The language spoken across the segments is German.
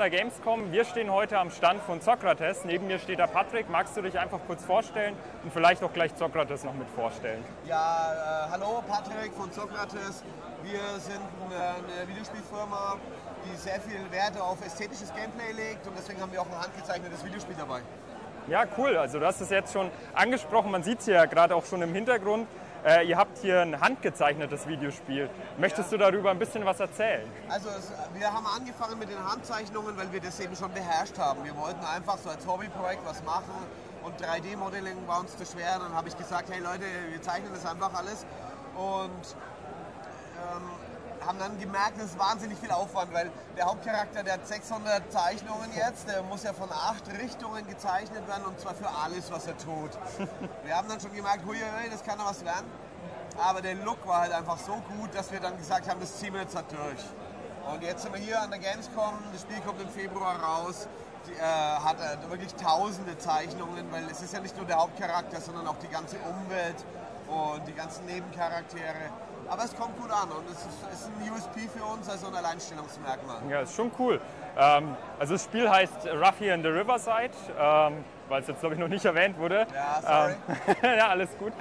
der Gamescom. Wir stehen heute am Stand von Zockrates. Neben mir steht der Patrick. Magst du dich einfach kurz vorstellen und vielleicht auch gleich Zockrates noch mit vorstellen? Ja, hallo, Patrick von Zockrates. Wir sind eine Videospielfirma, die sehr viel Werte auf ästhetisches Gameplay legt, und deswegen haben wir auch ein handgezeichnetes Videospiel dabei. Ja, cool. Also du hast es jetzt schon angesprochen. Man sieht es ja gerade auch schon im Hintergrund. Ihr habt hier ein handgezeichnetes Videospiel. Möchtest du darüber ein bisschen was erzählen? Also wir haben angefangen mit den Handzeichnungen, weil wir das eben schon beherrscht haben. Wir wollten einfach so als Hobbyprojekt was machen, und 3D-Modeling war uns zu schwer. Dann habe ich gesagt, hey Leute, wir zeichnen das einfach alles. Und haben dann gemerkt, das ist wahnsinnig viel Aufwand, weil der Hauptcharakter, der hat 600 Zeichnungen jetzt, der muss ja von 8 Richtungen gezeichnet werden, und zwar für alles, was er tut. Wir haben dann schon gemerkt, huiuiui, das kann doch was werden, aber der Look war halt einfach so gut, dass wir dann gesagt haben, das ziehen wir jetzt halt durch. Und jetzt sind wir hier an der Gamescom, das Spiel kommt im Februar raus, hat wirklich tausende Zeichnungen, weil es ist ja nicht nur der Hauptcharakter, sondern auch die ganze Umwelt und die ganzen Nebencharaktere. Aber es kommt gut an, und es ist ein USP für uns, also ein Alleinstellungsmerkmal. Ja, ist schon cool. Also das Spiel heißt Ruffy and the Riverside, weil es jetzt, glaube ich, noch nicht erwähnt wurde. Ja, sorry. Ja, alles gut.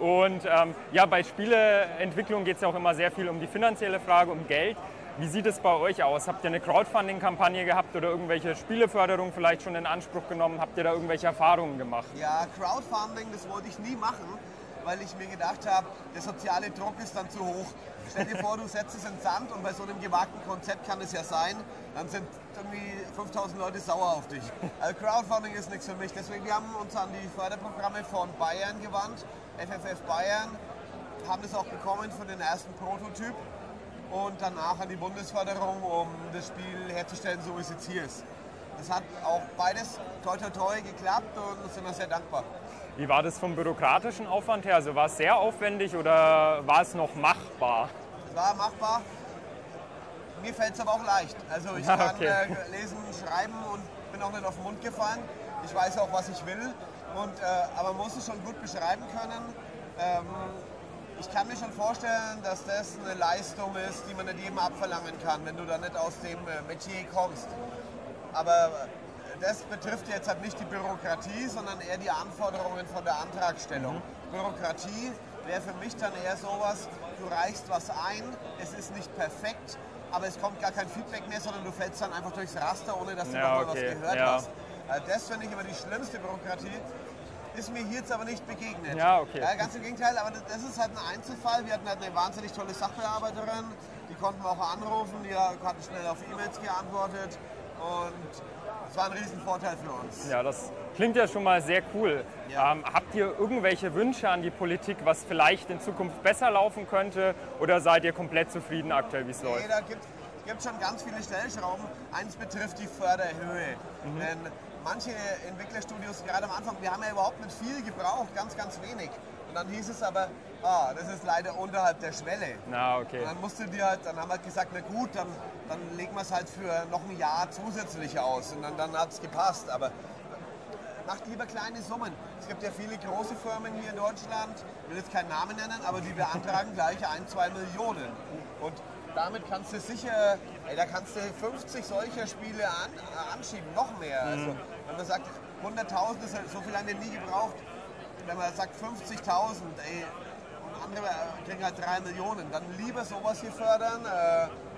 Und ja, bei Spieleentwicklung geht es ja auch immer sehr viel um die finanzielle Frage, um Geld. Wie sieht es bei euch aus? Habt ihr eine Crowdfunding-Kampagne gehabt oder irgendwelche Spieleförderung vielleicht schon in Anspruch genommen? Habt ihr da irgendwelche Erfahrungen gemacht? Ja, Crowdfunding, das wollte ich nie machen, weil ich mir gedacht habe, der soziale Druck ist dann zu hoch. Stell dir vor, du setzt es in den Sand, und bei so einem gewagten Konzept kann es ja sein, dann sind irgendwie 5000 Leute sauer auf dich. Also Crowdfunding ist nichts für mich. Deswegen, wir haben uns an die Förderprogramme von Bayern gewandt, FFF Bayern, haben das auch bekommen für den ersten Prototyp, und danach an die Bundesförderung, um das Spiel herzustellen, so wie es jetzt hier ist. Das hat auch beides toi toi toi geklappt, und sind wir sehr dankbar. Wie war das vom bürokratischen Aufwand her? Also war es sehr aufwendig oder war es noch machbar? Es war machbar. Mir fällt es aber auch leicht. Also ich kann lesen, schreiben, und bin auch nicht auf den Mund gefallen. Ich weiß auch, was ich will. Und, aber man muss es schon gut beschreiben können. Ich kann mir schon vorstellen, dass das eine Leistung ist, die man nicht jedem abverlangen kann, wenn du da nicht aus dem Metier kommst. Aber das betrifft jetzt halt nicht die Bürokratie, sondern eher die Anforderungen von der Antragstellung. Mhm. Bürokratie wäre für mich dann eher sowas, du reichst was ein, es ist nicht perfekt, aber es kommt gar kein Feedback mehr, sondern du fällst dann einfach durchs Raster, ohne dass du nochmal was gehört hast. Also das finde ich immer die schlimmste Bürokratie. Ist mir hier jetzt aber nicht begegnet. Ja, okay. Ja, ganz im Gegenteil, aber das ist halt ein Einzelfall. Wir hatten halt eine wahnsinnig tolle Sachbearbeiterin, die konnten wir auch anrufen, die hatten schnell auf E-Mails geantwortet. Und es war ein Riesenvorteil für uns. Ja, das klingt ja schon mal sehr cool. Ja. Habt ihr irgendwelche Wünsche an die Politik, was vielleicht in Zukunft besser laufen könnte? Oder seid ihr komplett zufrieden aktuell, wie es läuft? Nee, da gibt schon ganz viele Stellschrauben. Eins betrifft die Förderhöhe. Mhm. Denn manche Entwicklerstudios, gerade am Anfang, wir haben ja überhaupt nicht viel gebraucht, ganz, ganz wenig. Und dann hieß es aber, das ist leider unterhalb der Schwelle. Na, okay. Und dann haben wir halt gesagt, na gut, dann legen wir es halt für noch ein Jahr zusätzlich aus. Und dann hat es gepasst. Aber macht lieber kleine Summen. Es gibt ja viele große Firmen hier in Deutschland, ich will jetzt keinen Namen nennen, aber die beantragen gleich 1–2 Millionen. Und damit kannst du sicher, da kannst du 50 solcher Spiele anschieben, noch mehr. Mhm. Also, wenn man sagt, 100.000 ist halt so viel, haben wir nie gebraucht. Wenn man sagt 50.000 und andere kriegen halt 3 Millionen, dann lieber sowas hier fördern.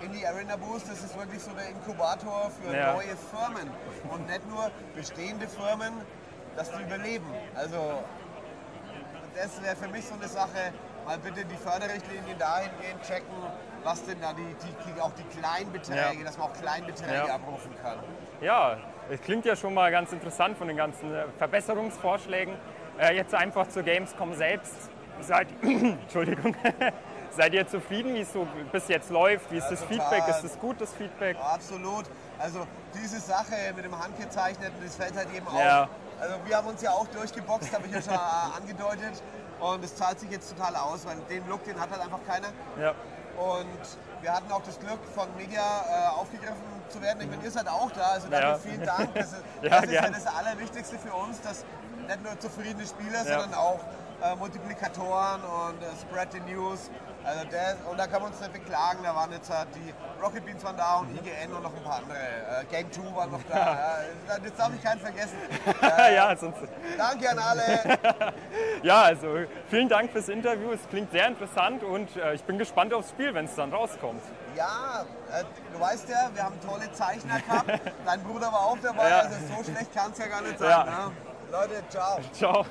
Indie Arena Boost, das ist wirklich so der Inkubator für neue Firmen und nicht nur bestehende Firmen, dass die überleben. Also das wäre für mich so eine Sache, mal bitte die Förderrichtlinien dahingehend checken, was denn da auch die Kleinbeträge, dass man auch Kleinbeträge abrufen kann. Ja, das klingt ja schon mal ganz interessant von den ganzen Verbesserungsvorschlägen. Jetzt einfach zur Gamescom selbst. Seid ihr zufrieden, wie es so bis jetzt läuft? Wie ist das Feedback? Ist das gutes Feedback? Ja, absolut. Also diese Sache mit dem Handgezeichneten, das fällt halt eben auf. Also wir haben uns ja auch durchgeboxt, habe ich ja schon angedeutet. Und es zahlt sich jetzt total aus, weil den Look, den hat halt einfach keiner. Ja. Und wir hatten auch das Glück von Media aufgegriffen zu werden. Ich meine, ihr seid auch da, also dafür vielen Dank. Das ist das Allerwichtigste für uns, dass nicht nur zufriedene Spieler, sondern auch Multiplikatoren und Spread the News. Also und da kann man uns nicht beklagen, da waren jetzt halt die Rocket Beans waren da und IGN und noch ein paar andere. Game Two waren noch da. Jetzt darf ich keinen vergessen. Danke an alle. Ja, also vielen Dank fürs Interview. Es klingt sehr interessant und ich bin gespannt aufs Spiel, wenn es dann rauskommt. Ja, du weißt ja, wir haben tolle Zeichner gehabt. Dein Bruder war auch dabei, also so schlecht kann es ja gar nicht sein. Ne? Leute, ciao. Ciao.